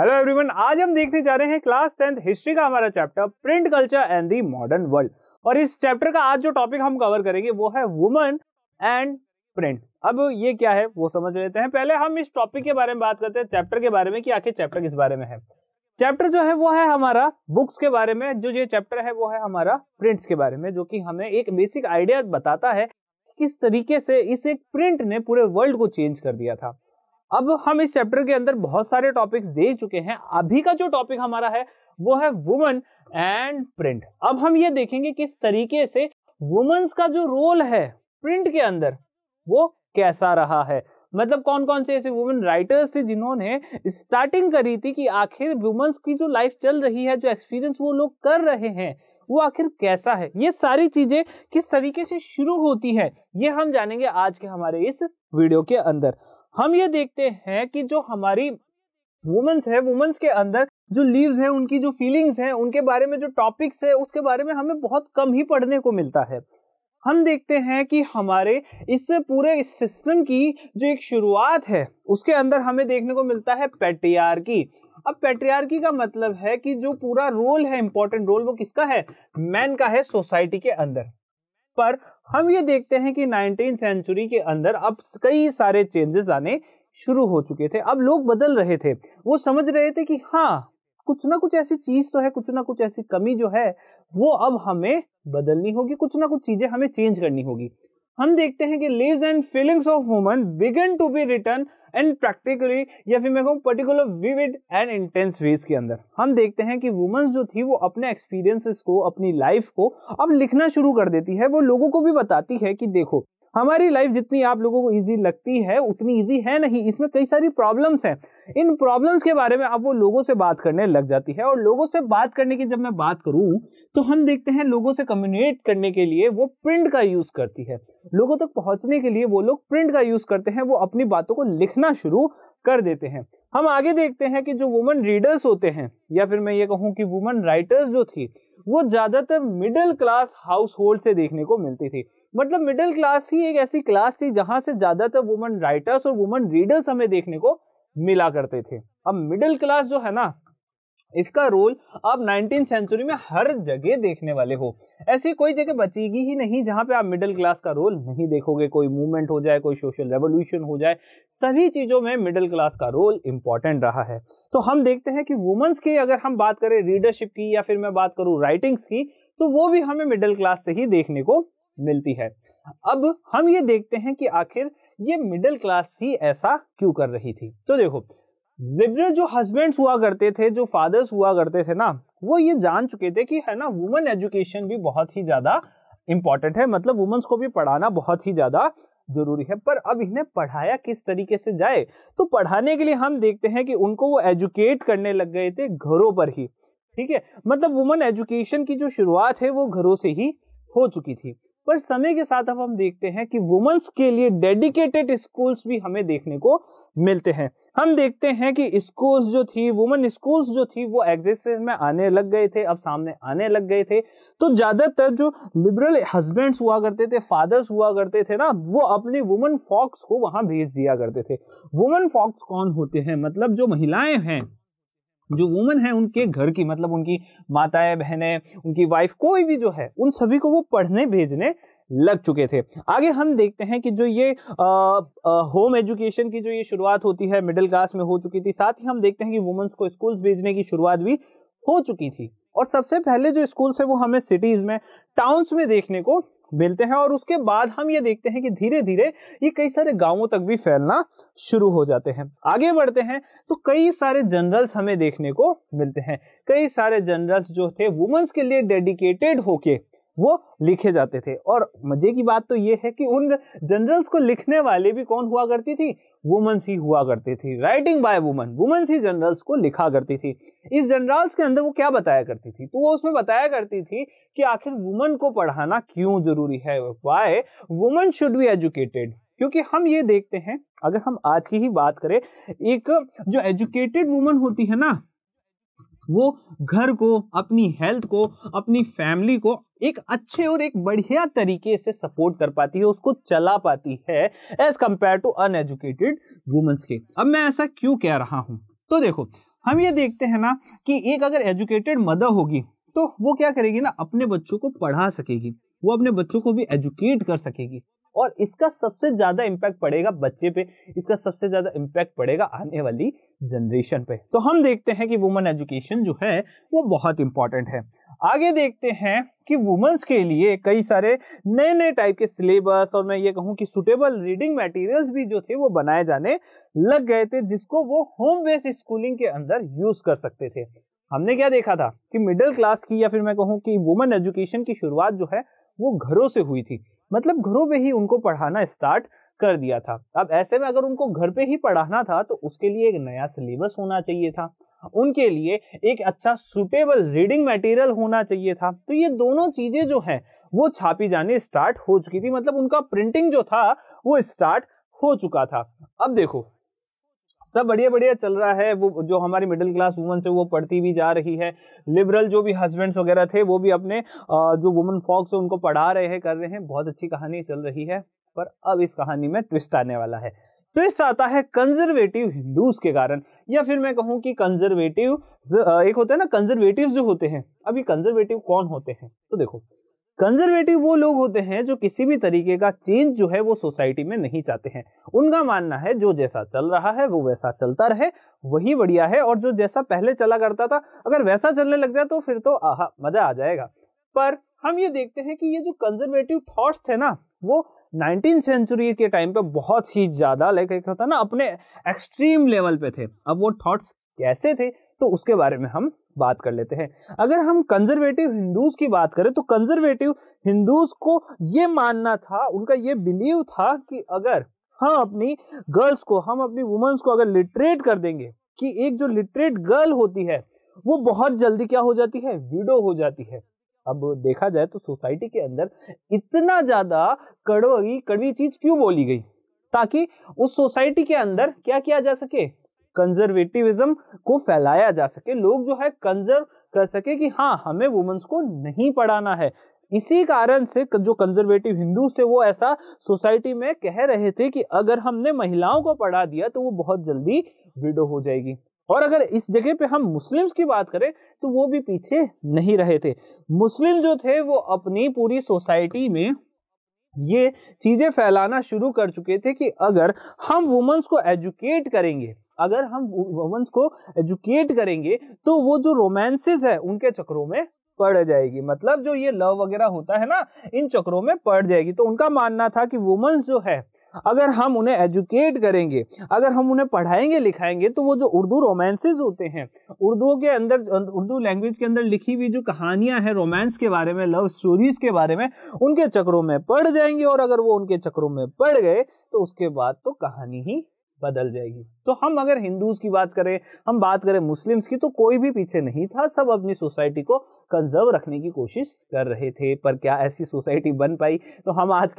Hello everyone, आज हम देखने जा रहे हैं क्लास 10th हिस्ट्री का हमारा chapter print culture and the modern world. और इस चैप्टर का आज जो टॉपिक हम कवर करेंगे वो है वुमन एंड प्रिंट। अब ये क्या है वो समझ लेते हैं। पहले हम इस टॉपिक के बारे में बात करते हैं, चैप्टर के बारे में कि आखिर चैप्टर किस बारे में है। चैप्टर जो है वो है हमारा बुक्स के बारे में, जो ये चैप्टर है वो है हमारा प्रिंट्स के बारे में, जो कि हमें एक बेसिक आइडिया बताता है किस तरीके से इस एक प्रिंट ने पूरे वर्ल्ड को चेंज कर दिया था। अब हम इस चैप्टर के अंदर बहुत सारे टॉपिक्स देख चुके हैं। अभी का जो टॉपिक हमारा है वो है वुमन एंड प्रिंट। अब हम ये देखेंगे किस तरीके से वुमेन्स का जो रोल है प्रिंट के अंदर वो कैसा रहा है, मतलब कौन कौन से ऐसे वुमेन राइटर्स थे जिन्होंने स्टार्टिंग करी थी कि आखिर वुमेन्स की जो लाइफ चल रही है, जो एक्सपीरियंस वो लोग कर रहे हैं वो आखिर कैसा है, ये सारी चीजें किस तरीके से शुरू होती है ये हम जानेंगे आज के हमारे इस वीडियो के अंदर। हम ये देखते हैं कि जो हमारी वुमेन्स है, वुमेन्स के अंदर जो लीव्स है, उनकी जो फीलिंग्स हैं, उनके बारे में जो टॉपिक्स है उसके बारे में हमें बहुत कम ही पढ़ने को मिलता है। हम देखते हैं कि हमारे इस पूरे इस सिस्टम की जो एक शुरुआत है उसके अंदर हमें देखने को मिलता है पैट्रियार्की। अब पैट्रियार्की का मतलब है कि जो पूरा रोल है, इंपॉर्टेंट रोल, वो किसका है? मैन का है सोसाइटी के अंदर। पर हम ये देखते हैं कि 19th सेंचुरी के अंदर अब कई सारे चेंजेस आने शुरू हो चुके थे। अब लोग बदल रहे थे, वो समझ रहे थे कि हाँ कुछ ना कुछ ऐसी चीज तो है, कुछ ना कुछ ऐसी कमी जो है वो अब हमें बदलनी होगी, कुछ ना कुछ चीजें हमें चेंज करनी होगी। हम देखते हैं कि lives and feelings of woman begin to be written and practically, या फिर मैं कहूँ particular vivid and intense ways के अंदर हम देखते हैं कि वुमेन्स जो थी वो अपने एक्सपीरियंसेस को, अपनी लाइफ को अब लिखना शुरू कर देती है। वो लोगों को भी बताती है कि देखो हमारी लाइफ जितनी आप लोगों को इजी लगती है उतनी इजी है नहीं, इसमें कई सारी प्रॉब्लम्स हैं। इन प्रॉब्लम्स के बारे में अब वो लोगों से बात करने लग जाती है। और लोगों से बात करने की जब मैं बात करूं तो हम देखते हैं लोगों से कम्युनिकेट करने के लिए वो प्रिंट का यूज करती है, लोगों तक पहुंचने के लिए वो लोग प्रिंट का यूज करते हैं, वो अपनी बातों को लिखना शुरू कर देते हैं। हम आगे देखते हैं कि जो वुमन रीडर्स होते हैं, या फिर मैं ये कहूँ कि वुमन राइटर्स जो थी वो ज्यादातर मिडिल क्लास हाउस होल्ड से देखने को मिलती थी। मतलब मिडिल क्लास ही एक ऐसी क्लास थी जहां से ज्यादातर वुमन राइटर्स और वुमन रीडर्स हमें देखने को मिला करते थे। अब मिडिल क्लास जो है ना, इसका रोल अब 19th सेंचुरी में हर जगह देखने वाले हो, ऐसी कोई जगह बचेगी ही नहीं जहां पे आप मिडिल क्लास का रोल नहीं देखोगे। कोई मूवमेंट हो जाए, कोई सोशल रेवोल्यूशन हो जाए, सभी चीजों में मिडिल क्लास का रोल इंपॉर्टेंट रहा है। तो हम देखते हैं कि वुमेन्स की अगर हम बात करें रीडरशिप की, या फिर मैं बात करूँ राइटिंग्स की, तो वो भी हमें मिडिल क्लास से ही देखने को मिलती है। अब हम ये देखते हैं कि आखिर ये मिडिल क्लास ही ऐसा क्यों कर रही थी। तो देखो, लिबरल जो हस्बैंड्स हुआ करते थे, जो फादर्स हुआ करते थे ना, वो ये जान चुके थे कि है ना वुमेन एजुकेशन भी बहुत ही ज्यादा इंपॉर्टेंट है, मतलब वुमेन्स को भी पढ़ाना बहुत ही ज्यादा जरूरी है। पर अब इन्हें पढ़ाया किस तरीके से जाए, तो पढ़ाने के लिए हम देखते हैं कि उनको वो एजुकेट करने लग गए थे घरों पर ही। ठीक है, मतलब वुमेन एजुकेशन की जो शुरुआत है वो घरों से ही हो चुकी थी। पर समय के साथ अब हम देखते हैं कि वुमेन्स के लिए डेडिकेटेड स्कूल्स भी हमें देखने को मिलते हैं। हम देखते हैं कि स्कूल्स जो थी, वुमेन स्कूल्स जो थी, वो एग्जिस्टेंस में आने लग गए थे, अब सामने आने लग गए थे। तो ज्यादातर जो लिबरल हस्बैंड्स हुआ करते थे, फादर्स हुआ करते थे ना, वो अपने वुमेन फॉक्स को वहां भेज दिया करते थे। वुमेन फॉक्स कौन होते हैं? मतलब जो महिलाएं हैं, जो वुमेन है उनके घर की, मतलब उनकी माताएं, बहनें, उनकी वाइफ, कोई भी जो है, उन सभी को वो पढ़ने भेजने लग चुके थे। आगे हम देखते हैं कि जो ये होम एजुकेशन की जो ये शुरुआत होती है मिडिल क्लास में हो चुकी थी। साथ ही हम देखते हैं कि वुमेन्स को स्कूल्स भेजने की शुरुआत भी हो चुकी थी। और सबसे पहले जो स्कूल्स है वो हमें सिटीज में, टाउन्स में देखने को मिलते हैं। और उसके बाद हम ये देखते हैं कि धीरे धीरे ये कई सारे गांवों तक भी फैलना शुरू हो जाते हैं। आगे बढ़ते हैं तो कई सारे जनरल्स हमें देखने को मिलते हैं। कई सारे जनरल्स जो थे वुमेन्स के लिए डेडिकेटेड होके वो लिखे जाते थे। और मजे की बात तो ये है कि उन जनरल्स को लिखने वाले भी कौन हुआ करती थी? वुमेन्स ही हुआ करती थी। राइटिंग बाय वुमेन, वुमेन्स ही जनरल्स को लिखा करती थी। इस जनरल्स के अंदर वो क्या बताया करती थी? तो वो उसमें बताया करती थी कि आखिर वुमेन को पढ़ाना क्यों जरूरी है, why women should be educated. क्योंकि हम ये देखते हैं, अगर हम आज की ही बात करें, एक जो एजुकेटेड वुमेन होती है ना, वो घर को, अपनी हेल्थ को, अपनी फैमिली को एक अच्छे और एक बढ़िया तरीके से सपोर्ट कर पाती है, उसको चला पाती है as compare to uneducated women's के। अब मैं ऐसा क्यों कह रहा हूं? तो देखो, हम ये देखते हैं ना कि एक अगर एजुकेटेड मदर होगी तो वो क्या करेगी ना, अपने बच्चों को पढ़ा सकेगी, वो अपने बच्चों को भी एजुकेट कर सकेगी, और इसका सबसे ज्यादा इम्पैक्ट पड़ेगा बच्चे पे, इसका सबसे ज्यादा इम्पैक्ट पड़ेगा आने वाली जनरेशन पे। तो हम देखते हैं कि वुमेन एजुकेशन जो है वो बहुत इंपॉर्टेंट है। आगे देखते हैं कि वुमेन्स के लिए कई सारे नए नए टाइप के सिलेबस और मैं ये कहूँ कि सुटेबल रीडिंग मटेरियल्स भी जो थे वो बनाए जाने लग गए थे, जिसको वो होम बेस्ड स्कूलिंग के अंदर यूज कर सकते थे। हमने क्या देखा था कि मिडिल क्लास की या फिर मैं कहूँ कि वुमेन एजुकेशन की शुरुआत जो है वो घरों से हुई थी, मतलब घरों पे ही उनको पढ़ाना स्टार्ट कर दिया था। अब ऐसे में अगर उनको घर पे ही पढ़ाना था तो उसके लिए एक नया सिलेबस होना चाहिए था, उनके लिए एक अच्छा सुटेबल रीडिंग मटेरियल होना चाहिए था। तो ये दोनों चीजें जो हैं वो छापी जाने स्टार्ट हो चुकी थी, मतलब उनका प्रिंटिंग जो था वो स्टार्ट हो चुका था। अब देखो सब बढ़िया बढ़िया चल रहा है, वो जो हमारी मिडिल क्लास वुमन से वो पढ़ती भी जा रही है, लिबरल जो भी हस्बैंड्स वगैरह थे वो भी अपने जो वुमन फॉक्स है उनको पढ़ा रहे हैं, कर रहे हैं, बहुत अच्छी कहानी चल रही है। पर अब इस कहानी में ट्विस्ट आने वाला है। ट्विस्ट आता है कंजर्वेटिव हिंदूज के कारण, या फिर मैं कहूँ कि कंजर्वेटिव एक होता है ना, कंजर्वेटिव जो होते हैं। अब ये कंजर्वेटिव कौन होते हैं? तो देखो कंजर्वेटिव वो लोग होते हैं जो किसी भी तरीके का चेंज जो है वो सोसाइटी में नहीं चाहते हैं। उनका मानना है जो जैसा चल रहा है वो वैसा चलता रहे, वही बढ़िया है, और जो जैसा पहले चला करता था अगर वैसा चलने लग जाए तो फिर तो आहा मजा आ जाएगा। पर हम ये देखते हैं कि ये जो कंजर्वेटिव थॉट्स थे ना वो 19वीं सेंचुरी के टाइम पे बहुत ही ज्यादा लाइक होता ना अपने एक्सट्रीम लेवल पे थे। अब वो थॉट्स कैसे थे तो उसके बारे में हम बात कर लेते हैं। अगर हम कंजर्वेटिव हिंदूज की बात करें तो कंजर्वेटिव हिंदूज को ये मानना था, उनका ये बिलीव था कि अगर हम अपनी गर्ल्स को, हम अपनी वुमेन्स को अगर लिटरेट कर देंगे, कि एक जो लिटरेट गर्ल होती है वो बहुत जल्दी क्या हो जाती है, विडो हो जाती है। अब देखा जाए तो सोसाइटी के अंदर इतना ज्यादा कड़वी चीज क्यों बोली गई, ताकि उस सोसाइटी के अंदर क्या किया जा सके, कंजर्वेटिविज्म को फैलाया जा सके, लोग जो है कंजर्व कर सके कि हाँ हमें वुमेन्स को नहीं पढ़ाना है। इसी कारण से जो कंजर्वेटिव हिंदूज थे वो ऐसा सोसाइटी में कह रहे थे कि अगर हमने महिलाओं को पढ़ा दिया तो वो बहुत जल्दी विडो हो जाएगी। और अगर इस जगह पे हम मुस्लिम्स की बात करें तो वो भी पीछे नहीं रहे थे। मुस्लिम जो थे वो अपनी पूरी सोसाइटी में ये चीजें फैलाना शुरू कर चुके थे कि अगर हम वुमेन्स को एजुकेट करेंगे, अगर हम वुमेन्स को एजुकेट करेंगे तो वो जो रोमांसेस है उनके चक्रों में पड़ जाएगी, मतलब जो ये लव वगैरह होता है ना इन चक्रों में पड़ जाएगी। तो उनका मानना था कि वुमेन्स जो है अगर हम उन्हें एजुकेट करेंगे, अगर हम उन्हें पढ़ाएंगे लिखाएंगे तो वो जो उर्दू रोमांसेस होते हैं, उर्दू के अंदर, उर्दू लैंग्वेज के अंदर लिखी हुई जो कहानियां हैं रोमांस के बारे में, लव स्टोरीज के बारे में, उनके चक्रों में पड़ जाएंगे। और अगर वो उनके चक्रों में पड़ गए तो उसके बाद तो कहानी ही बदल जाएगी। तो हम अगर हिंदूज की बात करें, हम बात करें मुस्लिम्स की, तो कोई भी पीछे नहीं था, सब अपनी सोसाइटी को कंजर्व रखने की कोशिश कर रहे थे। पर क्या ऐसी सोसाइटी बन पाई? तो हम आज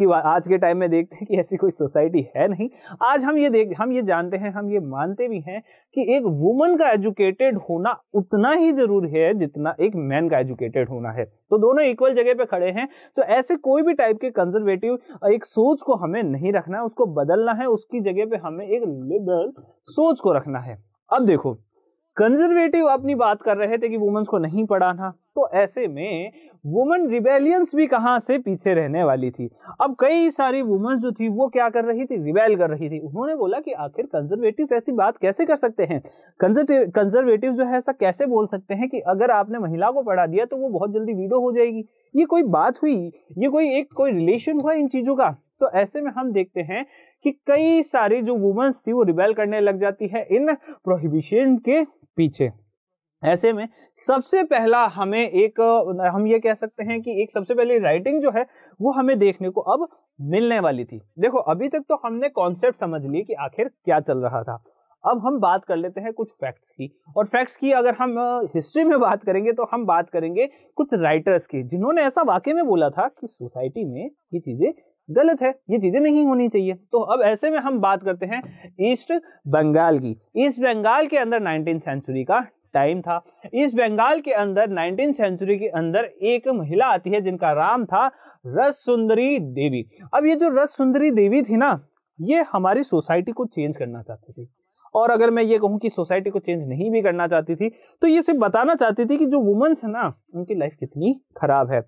के टाइम में देखते हैं कि ऐसी कोई सोसाइटी है नहीं। आज हम ये जानते हैं, हम ये मानते भी हैं कि एक वुमन का एजुकेटेड होना उतना ही जरूरी है जितना एक मैन का एजुकेटेड होना है। तो दोनों इक्वल जगह पे खड़े हैं। तो ऐसे कोई भी टाइप के कंजर्वेटिव एक सोच को हमें नहीं रखना है, उसको बदलना है, उसकी जगह पे हमें एक लिबरल सोच को रखना है। अब देखो कंजर्वेटिव अपनी बात कर रहे थे कि वुमेन्स को नहीं पढ़ाना, तो ऐसे में वुमेन रिबेलियंस भी कहां से पीछे रहने वाली थी। अब कई सारी वुमेन्स जो थी वो क्या कर रही थी, रिबेल कर रही थी। उन्होंने बोला कि आखिर कंजर्वेटिव्स ऐसी बात कैसे कर सकते हैं, कंजर्वेटिव्स जो है ऐसा कैसे बोल सकते हैं कि अगर आपने महिला को पढ़ा दिया तो वो बहुत जल्दी विडो हो जाएगी। ये कोई बात हुई, ये कोई रिलेशन हुआ इन चीजों का? तो ऐसे में हम देखते हैं कि कई सारी जो वुमेन्स थी वो रिबेल करने लग जाती है इन प्रोहिबिशन के पीछे। ऐसे में सबसे पहला हमें हम ये कह सकते हैं कि एक सबसे पहली राइटिंग जो है वो हमें देखने को अब मिलने वाली थी। देखो अभी तक तो हमने कॉन्सेप्ट समझ लिए कि आखिर क्या चल रहा था। अब हम बात कर लेते हैं कुछ फैक्ट्स की, और फैक्ट्स की अगर हम हिस्ट्री में बात करेंगे तो हम बात करेंगे कुछ राइटर्स की जिन्होंने ऐसा वाकई में बोला था कि सोसाइटी में ये चीजें गलत है, ये चीजें नहीं होनी चाहिए। तो अब ऐसे में हम बात करते हैं ईस्ट बंगाल की। ईस्ट बंगाल के अंदर 19वीं सेंचुरी का टाइम था। ईस्ट बंगाल के अंदर 19वीं सेंचुरी के अंदर एक महिला आती है जिनका नाम था रजसुंदरी देवी। अब ये जो रजसुंदरी देवी थी ना, ये हमारी सोसाइटी को चेंज करना चाहती थी। और अगर मैं ये कहूँ कि सोसाइटी को चेंज नहीं भी करना चाहती थी, तो ये सिर्फ बताना चाहती थी कि जो वुमेन्स है ना उनकी लाइफ कितनी खराब है।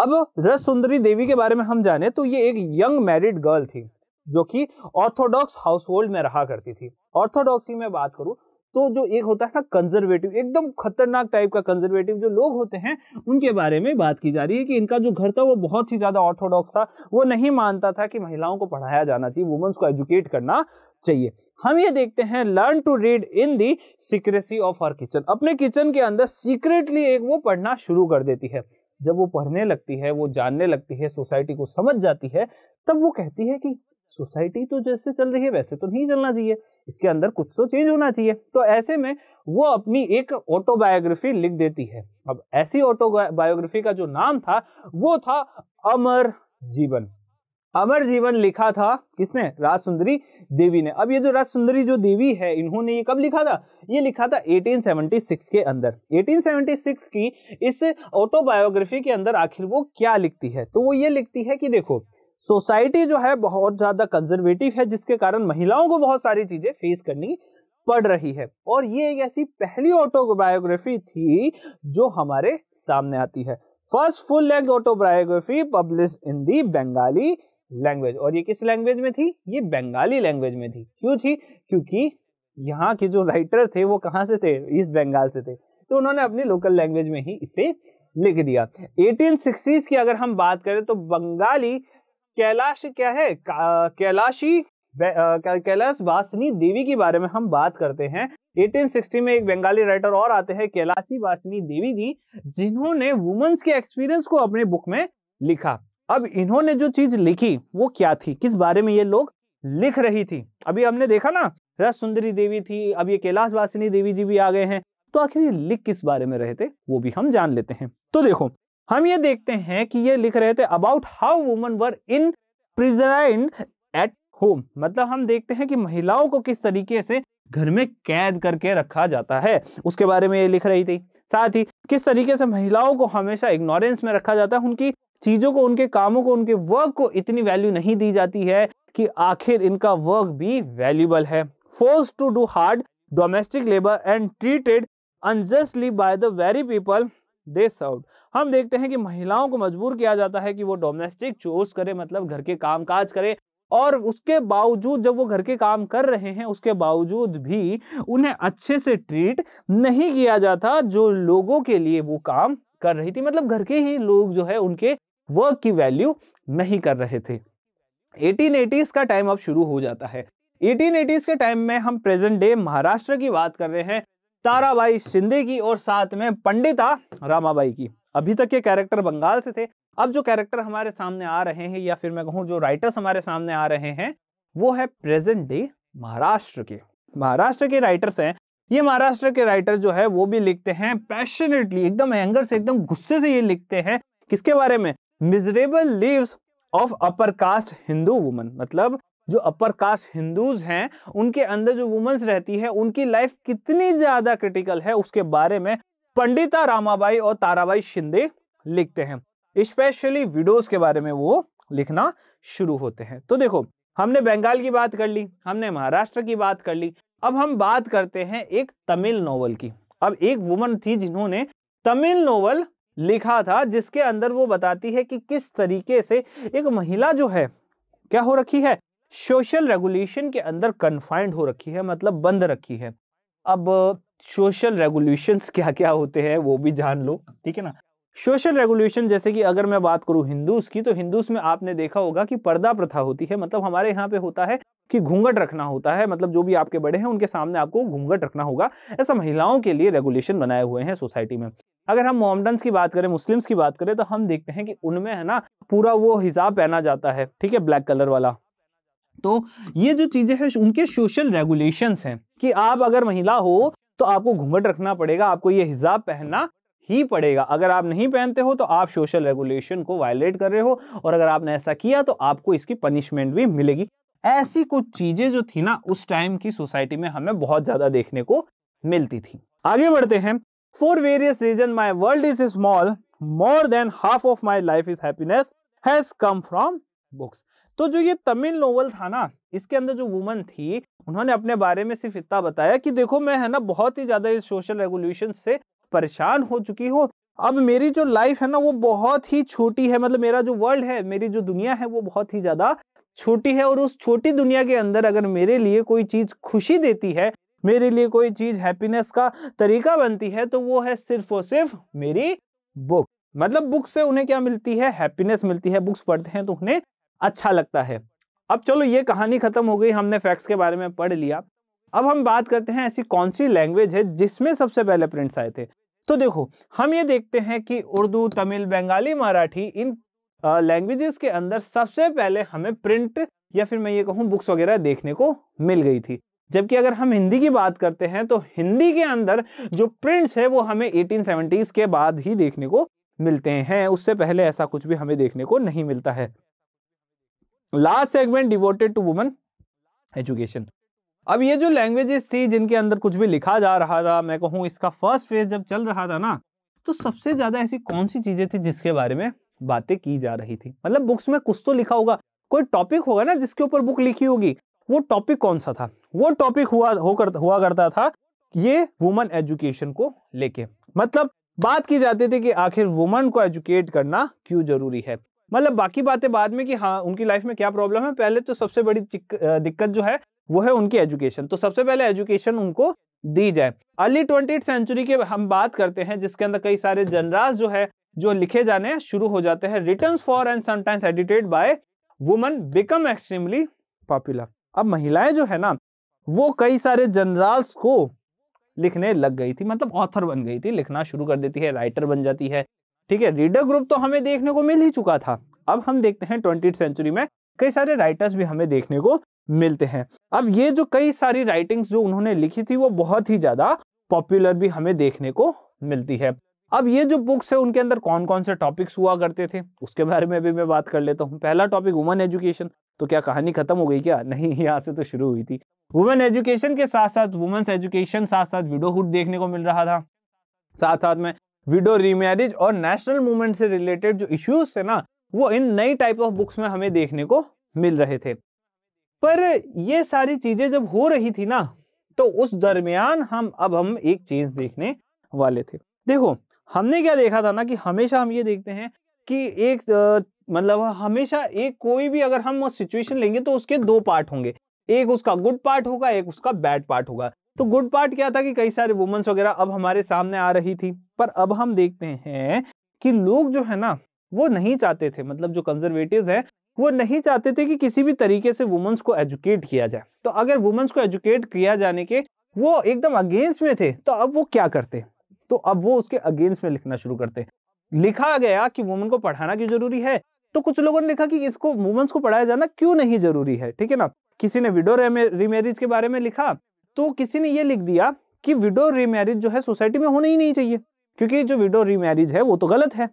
अब रजसुंदरी देवी के बारे में हम जाने तो ये एक यंग मैरिड गर्ल थी जो कि ऑर्थोडॉक्स हाउसहोल्ड में रहा करती थी। ऑर्थोडॉक्स की मैं बात करूं तो जो एक होता है ना कंजर्वेटिव, एकदम खतरनाक टाइप का कंजर्वेटिव जो लोग होते हैं उनके बारे में बात की जा रही है कि इनका जो घर था वो बहुत ही ज्यादा ऑर्थोडॉक्स था, वो नहीं मानता था कि महिलाओं को पढ़ाया जाना चाहिए, वुमेन्स को एजुकेट करना चाहिए। हम ये देखते हैं learn to read in the secrecy of her kitchen, अपने किचन के अंदर सीक्रेटली एक वो पढ़ना शुरू कर देती है। जब वो पढ़ने लगती है, वो जानने लगती है, सोसाइटी को समझ जाती है, तब वो कहती है कि सोसाइटी तो जैसे चल रही है वैसे तो नहीं चलना चाहिए, इसके अंदर कुछ तो चेंज होना चाहिए। तो ऐसे में वो अपनी एक ऑटोबायोग्राफी लिख देती है। अब ऐसी ऑटोबायोग्राफी का जो नाम था वो था अमर जीवन। अमर जीवन लिखा था किसने? राजसुंदरी देवी ने। अब ये जो राजसुंदरी जो देवी है इन्होंने ये कब लिखा था? ये लिखा था 1876 के अंदर। 1876 की इस ऑटोबायोग्राफी के अंदर आखिर वो क्या लिखती है? तो वो ये लिखती है कि देखो सोसाइटी जो है बहुत ज्यादा कंजर्वेटिव है, जिसके कारण महिलाओं को बहुत सारी चीजें फेस करनी पड़ रही है। और ये एक ऐसी पहली ऑटोबायोग्राफी थी जो हमारे सामने आती है, first full length autobiography publish in the Bengali language. और ये किस लैंग्वेज में थी? ये बंगाली लैंग्वेज में थी। क्यों थी? क्योंकि यहाँ के जो राइटर थे वो कहाँ से थे? ईस्ट बंगाल से थे, तो उन्होंने अपनी लोकल लैंग्वेज में ही इसे लिख दिया। 1860s की अगर हम बात करें तो बंगाली कैलाश क्या है? कैलाशवासिनी देवी के बारे में हम बात करते हैं। 1860 में एक बंगाली राइटर और आते हैं कैलाशवासिनी देवी जी, जिन्होंने वुमेन्स के एक्सपीरियंस को अपने बुक में लिखा। अब इन्होंने जो चीज लिखी वो क्या थी, किस बारे में ये लोग लिख रही थी? अभी हमने देखा ना रजसुंदरी देवी थी, अब ये कैलाशवासिनी देवी जी भी आ गए हैं, तो आखिर ये लिख किस बारे में रहे थे वो भी हम जान लेते हैं। तो देखो हम ये देखते हैं कि ये लिख रहे थे about how women were in prison at home, मतलब हम देखते हैं कि महिलाओं को किस तरीके से घर में कैद करके रखा जाता है उसके बारे में ये लिख रही थी। साथ ही किस तरीके से महिलाओं को हमेशा इग्नोरेंस में रखा जाता है, उनकी चीजों को, उनके कामों को, उनके वर्क को इतनी वैल्यू नहीं दी जाती है कि आखिर इनका वर्क भी वैल्यूबल है। Force to do hard domestic labour and treated unjustly by the very people they serve. हम देखते हैं कि महिलाओं को मजबूर किया जाता है कि वो डोमेस्टिक चोर्स करें, मतलब घर के काम काज करें, और उसके बावजूद जब वो घर के काम कर रहे हैं उसके बावजूद भी उन्हें अच्छे से ट्रीट नहीं किया जाता जो लोगों के लिए वो काम कर रही थी, मतलब घर के ही लोग जो है उनके वर्क की वैल्यू नहीं कर रहे थे। 1880s का टाइम अब शुरू हो जाता है। 1880s के टाइम में हम प्रेजेंट डे महाराष्ट्र की बात कर रहे हैं, ताराबाई शिंदे की और साथ में पंडिता रामाबाई की। अभी तक ये कैरेक्टर बंगाल से थे। अब जो कैरेक्टर हमारे सामने आ रहे हैं या फिर मैं कहूँ जो राइटर्स हमारे सामने आ रहे हैं वो है प्रेजेंट डे महाराष्ट्र के राइटर्स हैं। ये महाराष्ट्र के राइटर जो है वो भी लिखते हैं पैशनेटली, एकदम एंगर से, एकदम गुस्से से ये लिखते हैं। किसके बारे में? Miserable lives of upper caste Hindu woman, मतलब जो अपर कास्ट हिंदूज हैं उनके अंदर जो वुमेन्स रहती है उनकी लाइफ कितनी ज्यादा क्रिटिकल है उसके बारे में पंडिता रामाबाई और ताराबाई शिंदे लिखते हैं। स्पेशली विडोज के बारे में वो लिखना शुरू होते हैं। तो देखो हमने बंगाल की बात कर ली, हमने महाराष्ट्र की बात कर ली, अब हम बात करते हैं एक तमिल नोवेल की। अब एक वुमन थी जिन्होंने तमिल नोवेल लिखा था जिसके अंदर वो बताती है कि किस तरीके से एक महिला जो है क्या हो रखी है, सोशल रेगुलेशन के अंदर कन्फाइंड हो रखी है, मतलब बंद रखी है। अब सोशल रेगुलेशंस क्या क्या होते हैं वो भी जान लो, ठीक है ना। सोशल रेगुलेशन जैसे कि अगर मैं बात करूं हिंदूज की, तो हिंदूज में आपने देखा होगा कि पर्दा प्रथा होती है, मतलब हमारे यहाँ पे होता है कि घूंघट रखना होता है, मतलब जो भी आपके बड़े हैं उनके सामने आपको घूंघट रखना होगा, ऐसा महिलाओं के लिए रेगुलेशन बनाए हुए हैं सोसाइटी में। अगर हम मोहम्मडन्स की बात करें, मुस्लिम्स की बात करें, तो हम देखते हैं कि उनमें है ना पूरा वो हिजाब पहना जाता है, ठीक है, ब्लैक कलर वाला। तो ये जो चीजें हैं उनके सोशल रेगुलेशंस हैं कि आप अगर महिला हो तो आपको घूंघट रखना पड़ेगा, आपको ये हिजाब पहनना ही पड़ेगा, अगर आप नहीं पहनते हो तो आप सोशल रेगुलेशन को वायलेट कर रहे हो और अगर आपने ऐसा किया तो आपको इसकी पनिशमेंट भी मिलेगी। ऐसी कुछ चीजें जो थी ना उस टाइम की सोसाइटी में हमें बहुत ज्यादा देखने को मिलती थी। आगे बढ़ते हैं। For various reason my world is small, more than half of my life is happiness has come from books. तो जो ये तमिल नोवेल था ना, इसके अंदर जो वुमन थी उन्होंने अपने बारे में सिर्फ इतना बताया कि देखो मैं है ना बहुत ही ज्यादा इस सोशल रेगुलेशन से परेशान हो चुकी हूँ, अब मेरी जो लाइफ है ना वो बहुत ही छोटी है, मतलब मेरा जो वर्ल्ड है, मेरी जो दुनिया है वो बहुत ही ज्यादा छोटी है, और उस छोटी दुनिया के अंदर अगर मेरे लिए कोई चीज खुशी देती है, मेरे लिए कोई चीज हैप्पीनेस का तरीका बनती है तो वो है सिर्फ और सिर्फ मेरी बुक। मतलब बुक से उन्हें क्या मिलती है, हैप्पीनेस मिलती है, बुक्स पढ़ते हैं तो उन्हें अच्छा लगता है। अब चलो ये कहानी खत्म हो गई, हमने फैक्ट्स के बारे में पढ़ लिया। अब हम बात करते हैं ऐसी कौन सी लैंग्वेज है जिसमें सबसे पहले प्रिंट्स आए थे। तो देखो हम ये देखते हैं कि उर्दू, तमिल, बंगाली, मराठी, इन लैंग्वेजेस के अंदर सबसे पहले हमें प्रिंट या फिर मैं ये कहूँ बुक्स वगैरह देखने को मिल गई थी। जबकि अगर हम हिंदी की बात करते हैं तो हिंदी के अंदर जो प्रिंट्स है वो हमें 1870s के बाद ही देखने को मिलते हैं, उससे पहले ऐसा कुछ भी हमें देखने को नहीं मिलता है। Last segment devoted to women education. अब ये जो लैंग्वेजेस थी जिनके अंदर कुछ भी लिखा जा रहा था, मैं कहूँ इसका फर्स्ट फेज जब चल रहा था ना, तो सबसे ज्यादा ऐसी कौन सी चीजें थी जिसके बारे में बातें की जा रही थी। मतलब बुक्स में कुछ तो लिखा होगा, कोई टॉपिक होगा ना जिसके ऊपर बुक लिखी होगी, वो टॉपिक कौन सा था, वो टॉपिक हुआ करता था ये वुमेन एजुकेशन को लेके। मतलब बात की जाती थी कि आखिर वुमेन को एजुकेट करना क्यों जरूरी है। मतलब बाकी बातें बाद में कि हाँ उनकी लाइफ में क्या प्रॉब्लम है, पहले तो सबसे बड़ी दिक्कत जो है वो है उनकी एजुकेशन, तो सबसे पहले एजुकेशन उनको दी जाए। अर्ली 20th सेंचुरी के हम बात करते हैं जिसके अंदर कई सारे जर्नल्स जो है जो लिखे जाने शुरू हो जाते हैं, written for and sometimes edited by women become extremely popular. अब महिलाएं जो है ना वो कई सारे जर्नल्स को लिखने लग गई थी, मतलब ऑथर बन गई थी, लिखना शुरू कर देती है, राइटर बन जाती है, ठीक है। रीडर ग्रुप तो हमें देखने को मिल ही चुका था, अब हम देखते हैं 20th सेंचुरी में कई सारे राइटर्स भी हमें देखने को मिलते हैं। अब ये जो कई सारी राइटिंग्स जो उन्होंने लिखी थी वो बहुत ही ज्यादा पॉपुलर भी हमें देखने को मिलती है। अब ये जो बुक्स है उनके अंदर कौन कौन से टॉपिक्स हुआ करते थे उसके बारे में भी मैं बात कर लेता हूँ। पहला टॉपिक वुमेन एजुकेशन। तो क्या कहानी खत्म हो गई क्या? नहीं, यहाँ से तो शुरू हुई थी। वुमेन एजुकेशन के साथ साथ वुमेन्स एजुकेशन, साथ साथ विडोहुड देखने को मिल रहा था, साथ साथ में विडो, रीमैरिज और नेशनल मूवमेंट से रिलेटेड जो इश्यूज थे ना वो इन नई टाइप ऑफ बुक्स में हमें देखने को मिल रहे थे। पर ये सारी चीजें जब हो रही थी ना तो उस दरमियान हम एक चीज देखने वाले थे। देखो हमने क्या देखा था ना कि हमेशा हम ये देखते हैं कि एक मतलब हमेशा एक कोई भी अगर हम सिचुएशन लेंगे तो उसके दो पार्ट होंगे, एक उसका गुड पार्ट होगा, एक उसका बैड पार्ट होगा। तो गुड पार्ट क्या था कि कई सारे वुमेन्स वगैरह अब हमारे सामने आ रही थी, पर अब हम देखते हैं कि लोग जो है ना वो नहीं चाहते थे, मतलब जो कंजर्वेटिव्स हैं वो नहीं चाहते थे कि किसी भी तरीके से वुमेन्स को एजुकेट किया जाए। तो अगर वुमेन्स को एजुकेट किया जाने के वो एकदम अगेंस्ट में थे तो अब वो क्या करते, तो अब वो उसके अगेंस्ट में लिखना शुरू करते। लिखा गया कि वुमेन को पढ़ाना क्यों जरूरी है, तो कुछ लोगों ने लिखा कि इसको वुमेन्स को पढ़ाया जाना क्यों नहीं जरूरी है, ठीक है ना। किसी ने विडो रीमैरिज के बारे में लिखा तो किसी ने ये लिख दिया कि विडो रीमैरिज जो है सोसाइटी में होना ही नहीं चाहिए क्योंकि जो विडो रीमैरिज है वो तो गलत है।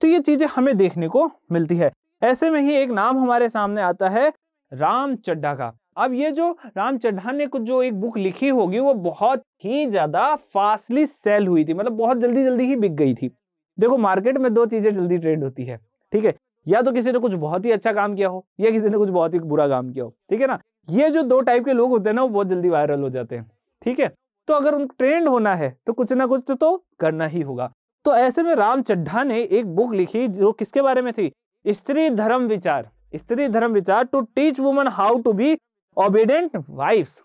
तो ये चीजें हमें देखने को मिलती है। ऐसे में ही एक नाम हमारे सामने आता है राम चड्ढा का। अब ये जो राम चड्ढा ने कुछ जो एक बुक लिखी होगी वो बहुत ही ज्यादा फास्टली सेल हुई थी, मतलब बहुत जल्दी जल्दी ही बिक गई थी। देखो मार्केट में दो चीजें जल्दी ट्रेंड होती है, ठीक है, या तो किसी ने कुछ बहुत ही अच्छा काम किया हो या किसी ने कुछ बहुत ही बुरा काम किया हो, ठीक है ना। ये जो दो टाइप के लोग होते हैं ना वो बहुत जल्दी वायरल हो जाते हैं, ठीक है। तो अगर उन ट्रेंड होना है तो कुछ ना कुछ तो करना ही होगा। तो ऐसे में राम चड्ढा ने एक बुक लिखी जो किसके बारे में थी, स्त्री धर्म विचार, Stri Dharma Vichar to teach woman how to be obedient wives.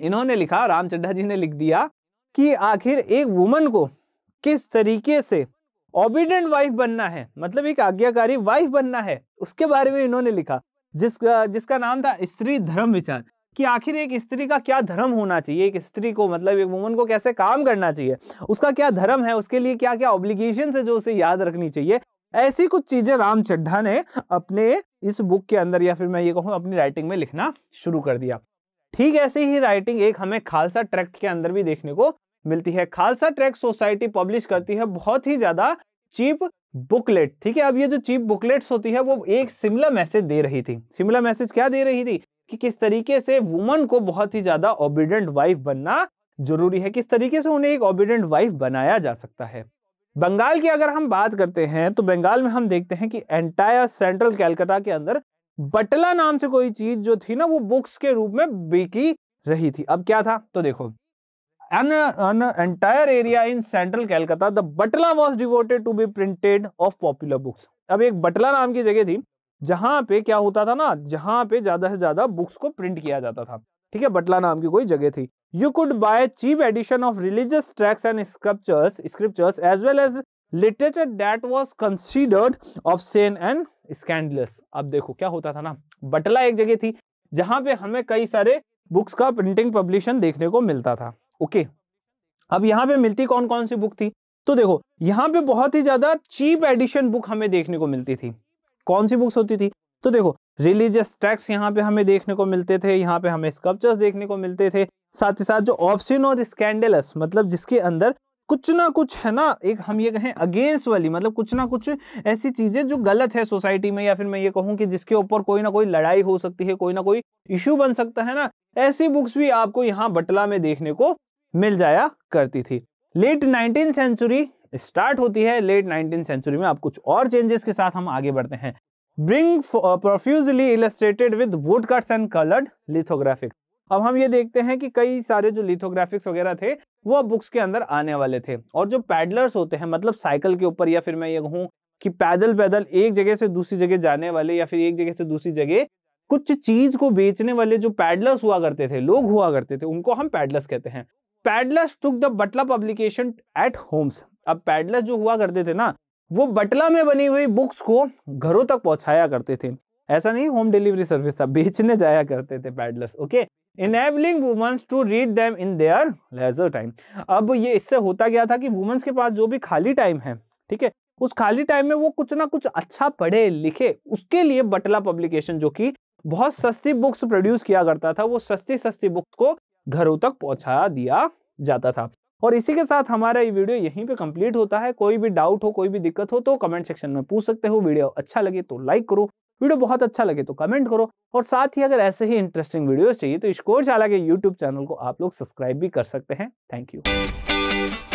इन्होंने लिखा, राम चड्ढा जी ने लिख दिया कि आखिर एक वुमन को किस तरीके से ओबीडेंट वाइफ बनना है, मतलब एक आज्ञाकारी वाइफ बनना है, उसके बारे में इन्होंने लिखा जिसका नाम था स्त्री धर्म विचार, कि आखिर एक स्त्री का क्या धर्म होना चाहिए, एक स्त्री को मतलब एक वुमन को कैसे काम करना चाहिए, उसका क्या धर्म है, उसके लिए क्या क्या ऑब्लिगेशंस है जो उसे याद रखनी चाहिए। ऐसी कुछ चीजें राम चड्ढा ने अपने इस बुक के अंदर या फिर मैं ये कहूँ अपनी राइटिंग में लिखना शुरू कर दिया। ठीक ऐसी ही राइटिंग एक हमें खालसा ट्रैक्ट के अंदर भी देखने को मिलती है। खालसा ट्रैक्ट सोसाइटी पब्लिश करती है बहुत ही ज्यादा चीप बुकलेट, ठीक है। अब ये जो चीप बुकलेट्स होती है वो एक सिमिलर मैसेज दे रही थी। सिमिलर मैसेज क्या दे रही थी कि किस तरीके से वुमन को बहुत ही ज्यादा ओबीडेंट वाइफ बनना जरूरी है, किस तरीके से उन्हें एक ओबीडेंट वाइफ बनाया जा सकता है। बंगाल की अगर हम बात करते हैं तो बंगाल में हम देखते हैं कि एंटायर सेंट्रल कैलकाटा के अंदर बटला नाम से कोई चीज जो थी ना वो बुक्स के रूप में बिकी रही थी। अब क्या था तो देखो, an entire area in central Calcutta, the Butala was devoted to be printed of popular books। अब एक बटला नाम की जगह थी जहां पे क्या होता था ना, जहां पे ज्यादा से ज्यादा बुक्स को प्रिंट किया जाता था, ठीक है। बटला नाम की कोई जगह थी। You could buy cheap edition of religious tracts and scriptures as well as literature that was considered obscene and scandalous. अब देखो क्या होता था ना, बटला एक जगह थी जहां पे हमें कई सारे बुक्स का प्रिंटिंग पब्लिशन देखने को मिलता था, ओके। अब यहाँ पे मिलती कौन कौन सी बुक थी तो देखो, यहाँ पे बहुत ही ज्यादा चीप एडिशन बुक हमें देखने को मिलती थी। कौन सी बुक्स होती थी तो देखो, रिलीजियस ट्रैक्ट्स यहाँ पे हमें देखने को मिलते थे, यहाँ पे हमें स्कल्पचर्स देखने को मिलते थे, साथ ही साथ जो ऑब्सिन और स्कैंडलस, मतलब जिसके अंदर कुछ ना कुछ है ना, एक हम ये कहें अगेंस्ट वाली, मतलब कुछ ना कुछ ऐसी चीजें जो गलत है सोसाइटी में, या फिर मैं ये कहूँ कि जिसके ऊपर कोई ना कोई लड़ाई हो सकती है, कोई ना कोई इश्यू बन सकता है ना, ऐसी बुक्स भी आपको यहाँ बटला में देखने को मिल जाया करती थी। लेट 19th सेंचुरी स्टार्ट होती है, लेट 19th सेंचुरी में आप कुछ और चेंजेस के साथ हम आगे बढ़ते हैं। Bring profusely illustrated with would cuts and coloured lithographics. अब हम ये देखते हैं कि कई सारे जो लिथोग्राफिक्स वगैरह थे वो बुक्स के अंदर आने वाले थे, और जो पैडलर्स होते हैं, मतलब साइकिल के ऊपर या फिर मैं ये कहूँ कि पैदल एक जगह से दूसरी जगह जाने वाले या फिर एक जगह से दूसरी जगह कुछ चीज को बेचने वाले जो पैडलर्स हुआ करते थे, लोग हुआ करते थे, उनको हम पैडलर्स कहते हैं। Peddlers took the Battala publication at homes. अब पैडलर्स जो हुआ करते थे ना, वो बटला में बनी हुई बुक्स को घरों तक पहुंचाया करते थे। ऐसा नहीं होम डिलीवरी सर्विस था, बेचने जाया करते थे peddlers, okay. Enabling women's to read them in their leisure time. अब ये इससे होता क्या था कि वुमेन्स के पास जो भी खाली टाइम है, ठीक है, उस खाली टाइम में वो कुछ ना कुछ अच्छा पढ़े लिखे, उसके लिए बटला पब्लिकेशन जो कि बहुत सस्ती बुक्स प्रोड्यूस किया करता था, वो सस्ती बुक्स को घरों तक पहुंचा दिया जाता था। और इसी के साथ हमारा ये वीडियो यहीं पे कंप्लीट होता है। कोई भी डाउट हो, कोई भी दिक्कत हो तो कमेंट सेक्शन में पूछ सकते हो। वीडियो अच्छा लगे तो लाइक करो, वीडियो बहुत अच्छा लगे तो कमेंट करो, और साथ ही अगर ऐसे ही इंटरेस्टिंग वीडियो चाहिए तो स्कोरशाला के यूट्यूब चैनल को आप लोग सब्सक्राइब भी कर सकते हैं। Thank you.